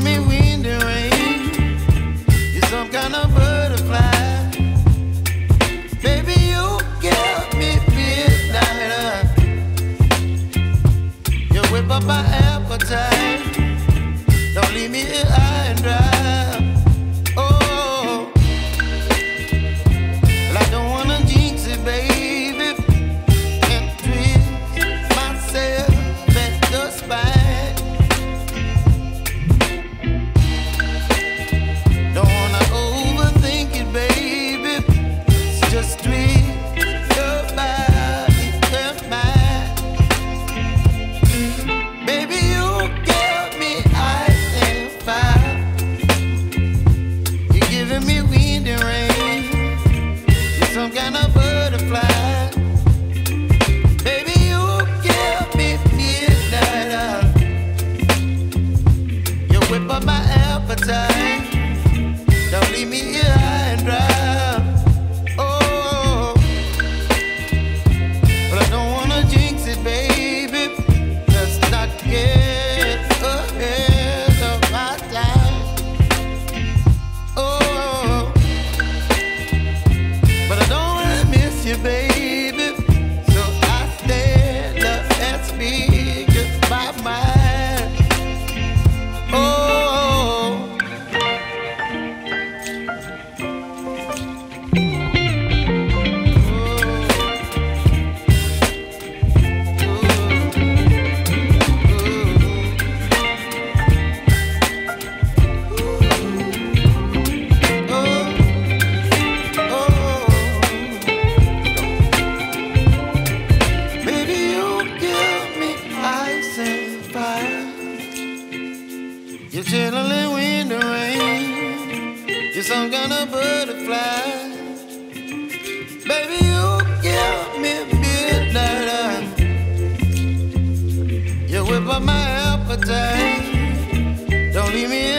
Give me wind and rain. You're some kind of butterfly. Baby, you give me midnight. You whip up my appetite. Don't leave me here high and dry. Don't leave me here high and dry. Oh, but I don't wanna jinx it, baby. Let's not get ahead of my time. Oh, but I don't wanna miss you, baby. So I stand up and speak just my mind. You're chilling when the rain. You're some kind of butterfly. Baby, you give me midnight. You whip up my appetite. Don't leave me